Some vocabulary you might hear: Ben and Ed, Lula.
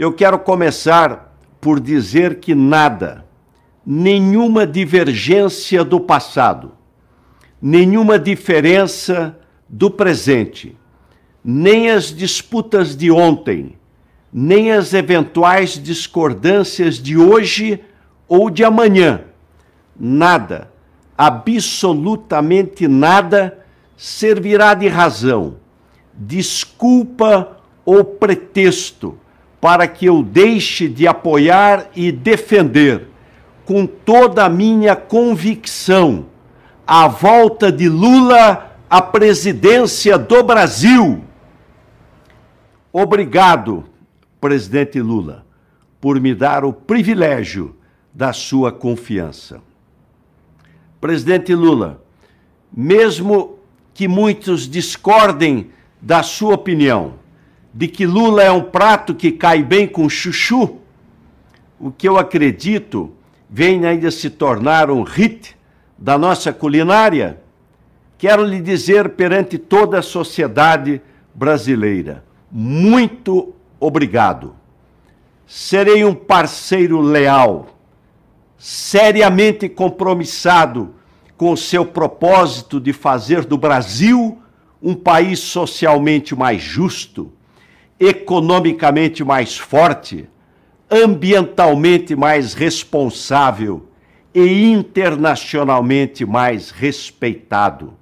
Eu quero começar por dizer que nada, nenhuma divergência do passado, nenhuma diferença do presente, nem as disputas de ontem, nem as eventuais discordâncias de hoje ou de amanhã, nada, absolutamente nada, servirá de razão, desculpa ou pretexto para que eu deixe de apoiar e defender, com toda a minha convicção, a volta de Lula à presidência do Brasil. Obrigado, presidente Lula, por me dar o privilégio da sua confiança. Presidente Lula, mesmo que muitos discordem da sua opinião de que Lula é um prato que cai bem com chuchu, o que eu acredito vem ainda se tornar um hit da nossa culinária, quero lhe dizer perante toda a sociedade brasileira, muito obrigado. Serei um parceiro leal, seriamente compromissado com o seu propósito de fazer do Brasil um país socialmente mais justo, economicamente mais forte, ambientalmente mais responsável e internacionalmente mais respeitado.